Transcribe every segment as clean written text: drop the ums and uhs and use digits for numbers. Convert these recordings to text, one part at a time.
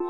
Muy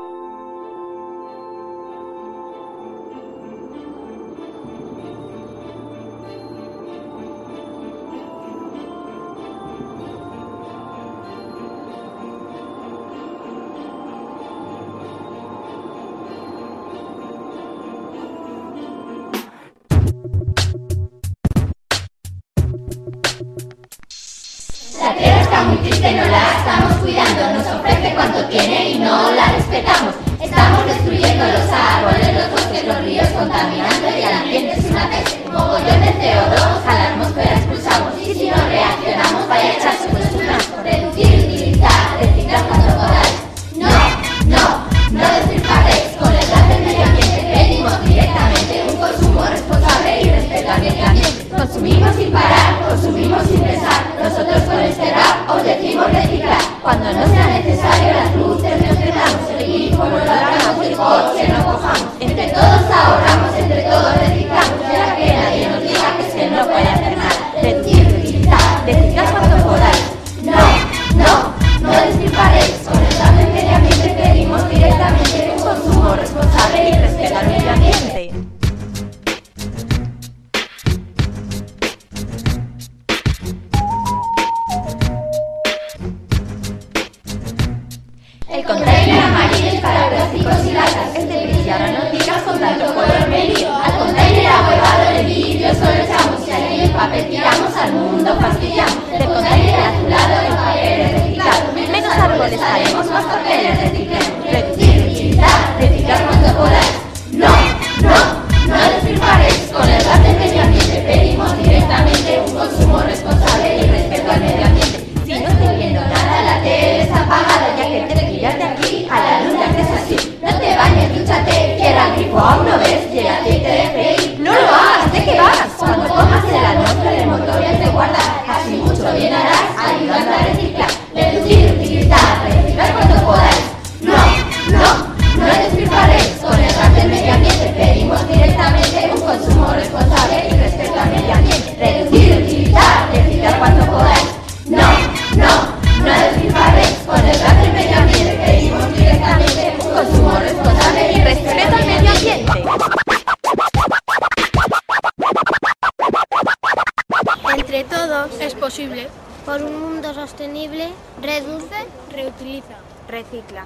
triste, no la estamos cuidando, nos ofrece cuanto tiene y no la respetamos. Estamos destruyendo los árboles, los bosques, los ríos, contaminando y el ambiente es una peste. Mogollón de CO2 a la atmósfera expulsamos y si no reaccionamos vaya echar sus costuras. Reducir, utilizar, reciclar cuando podáis. No destripáis con el plan del medio ambiente. Pedimos directamente un consumo responsable y respeto al medio ambiente. Consumimos sin parar, consumimos sin pensar. Nosotros con el os decimos reciclar, cuando no sea necesario las luces nos quedamos, el grifo no lo abramos, el coche no cojamos, entre todos ahorramos, entre todos reciclamos, será que nadie nos diga que es que no puede hacer nada, decir, utilizar, reciclar cuando podáis, no destriparéis, con el plan del medio ambiente pedimos directamente un consumo responsable y respeto al medio ambiente. El container amarillo es para plásticos y latas, es de cristiano, no digas con tanto color medio. Al container ahuevado de vidrio solo echamos, y ahí el papel tiramos, al mundo fastidiamos. Del container azulado el papel es reciclado, menos árboles haremos, más papeles reciclemos. Reducir, utilizar, reciclar cuando podáis. No desfirmaréis, con el gas del medio ambiente pedimos directamente un consumo responsable y respeto al medio ambiente. Si no estoy viendo nada, la tele está apagada, ya que quédate aquí, a la luna que es así. No te bañes, dúchate, que al grifo aún no ves, llévate y te despeí. No lo hagas, ¿de qué vas? Cuando comas el almuerzo del motor ya te guardas. Así mucho bien harás, ayudando a reciclar. Reducir, utilizar, reciclar cuando podáis. No despilfarréis. Con el gas del medio ambiente pedimos directamente un consumo responsable y respeto al medio ambiente. Reducir, utilizar, reciclar cuando podáis. No despilfarréis. Con el gas del medio ambiente pedimos directamente un consumo responsable y respeto al medio ambiente. Entre todos es posible. Por un mundo sostenible, reduce, reutiliza, recicla.